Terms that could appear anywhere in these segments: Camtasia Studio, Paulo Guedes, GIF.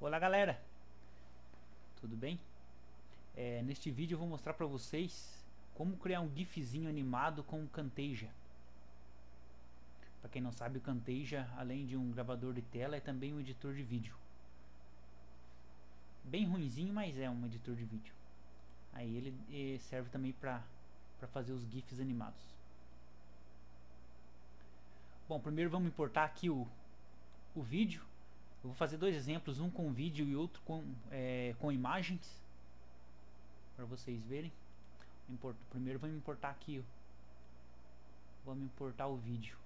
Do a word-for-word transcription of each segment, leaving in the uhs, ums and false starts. Olá galera, tudo bem? É, neste vídeo eu vou mostrar para vocês como criar um gifzinho animado com o Camtasia. Para quem não sabe, o Camtasia, além de um gravador de tela, é também um editor de vídeo. Bem ruinzinho, mas é um editor de vídeo. Aí ele serve também para para fazer os gifs animados. Bom, primeiro vamos importar aqui o, o vídeo. Eu vou fazer dois exemplos, um com vídeo e outro com, é, com imagens, para vocês verem. Importo, primeiro vamos importar aqui, vamos importar o vídeo.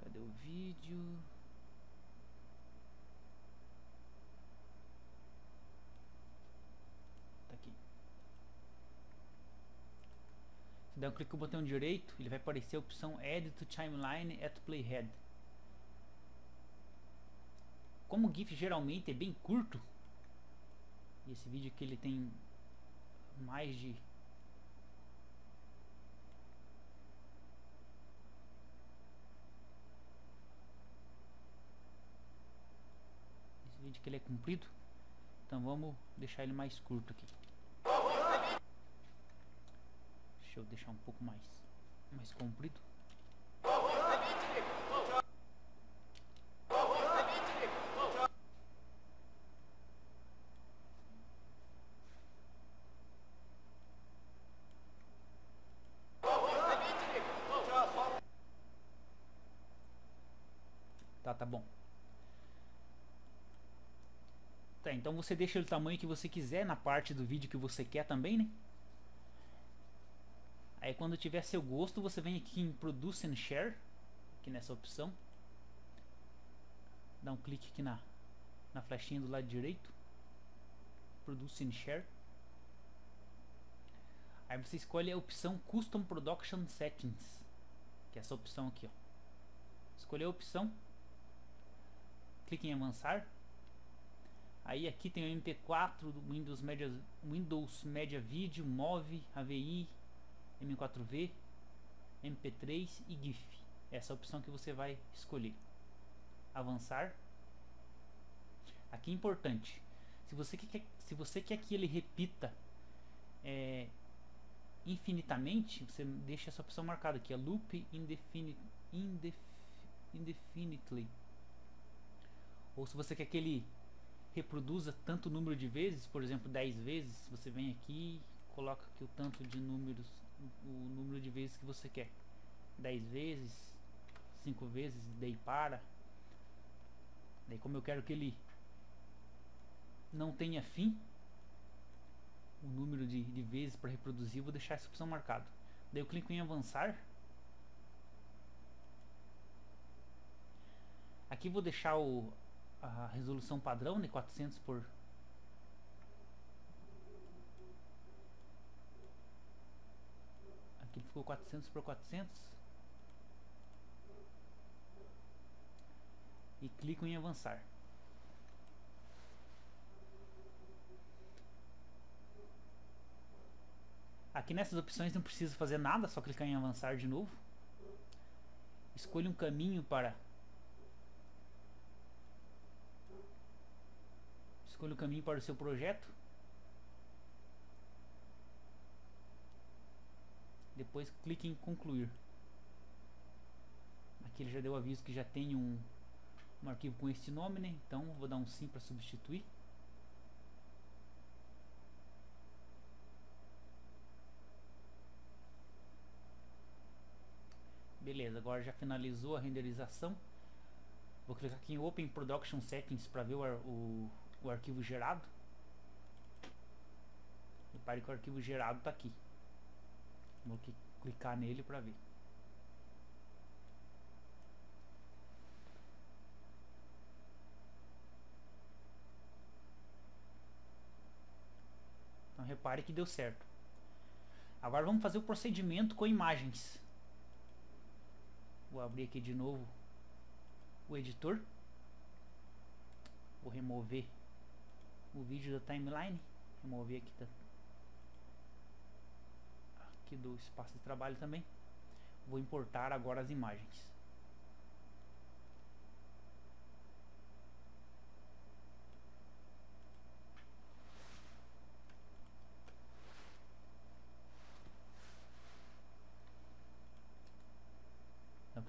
Cadê o vídeo? Tá aqui. Se der um clique no botão direito, ele vai aparecer a opção Edit to Timeline at Playhead. Como o GIF geralmente é bem curto, e esse vídeo aqui ele tem mais de esse vídeo que ele é comprido, então vamos deixar ele mais curto aqui. Deixa eu deixar um pouco mais mais comprido. Tá, tá bom. Tá, então você deixa o tamanho que você quiser na parte do vídeo que você quer também, né? Aí quando tiver seu gosto, você vem aqui em Produce and Share, aqui nessa opção. Dá um clique aqui na, na flechinha do lado direito. Produce and Share. Aí você escolhe a opção Custom Production Settings, que é essa opção aqui, ó. Escolher a opção, clique em avançar. Aí aqui tem o M P quatro, Windows Media, Windows Media Video, M O V, A V I, M quatro V, M P três e GIF. Essa é a opção que você vai escolher. Avançar. Aqui é importante. Se você quer, se você quer que ele repita é, infinitamente, você deixa essa opção marcada aqui, é Loop Indefinite. Indefinitely. Ou se você quer que ele reproduza tanto número de vezes, por exemplo dez vezes, você vem aqui, coloca aqui o tanto de números, o número de vezes que você quer, dez vezes, cinco vezes, daí para. Daí como eu quero que ele não tenha fim, o número de, de vezes para reproduzir, eu vou deixar essa opção marcada. Daí eu clico em avançar. Aqui vou deixar o, a resolução padrão, né, quatrocentos por aqui ficou quatrocentos por quatrocentos e clico em avançar. Aqui nessas opções não precisa fazer nada, só clicar em avançar de novo. Escolha um caminho para Escolha o caminho para o seu projeto. Depois clique em concluir. Aqui ele já deu aviso que já tem um, um arquivo com este nome, né? Então vou dar um sim para substituir. Beleza, agora já finalizou a renderização. Vou clicar aqui em Open Production Settings para ver o, o o arquivo gerado. Repare que o arquivo gerado está aqui. Vou clicar nele para ver. Então repare que deu certo. Agora vamos fazer o procedimento com imagens. Vou abrir aqui de novo o editor. Vou remover o vídeo da timeline, remover aqui, da, aqui do espaço de trabalho também. Vou importar agora as imagens.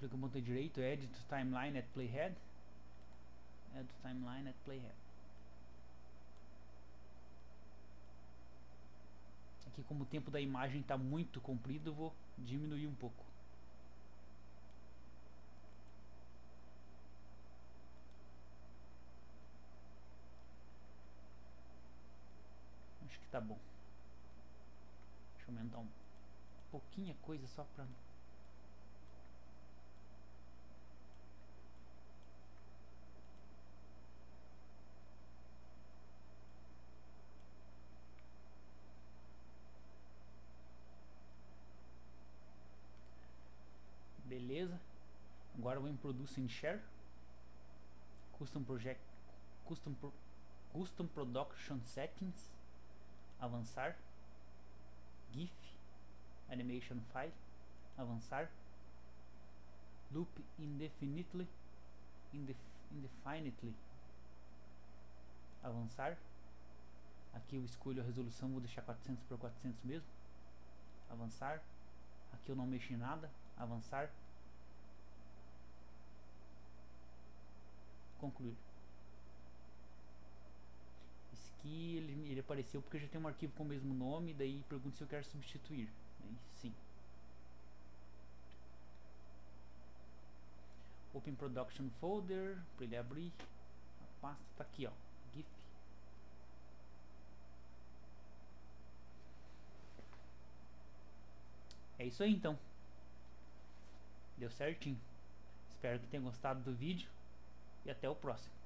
clica no botão direito, Edit Timeline at Playhead. Edit Timeline at Playhead. Aqui, como o tempo da imagem está muito comprido, eu vou diminuir um pouco. Acho que tá bom. Deixa eu aumentar um pouquinho a coisa só para... Beleza. Agora eu vou em Produce and Share, Custom Project, Custom, Pro, Custom Production Settings, Avançar, GIF, Animation File, Avançar, Loop Indefinitely, indef, Indefinitely, Avançar. Aqui eu escolho a resolução, vou deixar quatrocentos por quatrocentos mesmo, Avançar. Aqui eu não mexo em nada, Avançar, Concluir. Esse aqui ele, ele apareceu porque já tem um arquivo com o mesmo nome, daí pergunta se eu quero substituir, daí sim. Open Production Folder, para ele abrir, a pasta tá aqui, ó, GIF. É isso aí então. Deu certinho. Espero que tenham gostado do vídeo e até o próximo.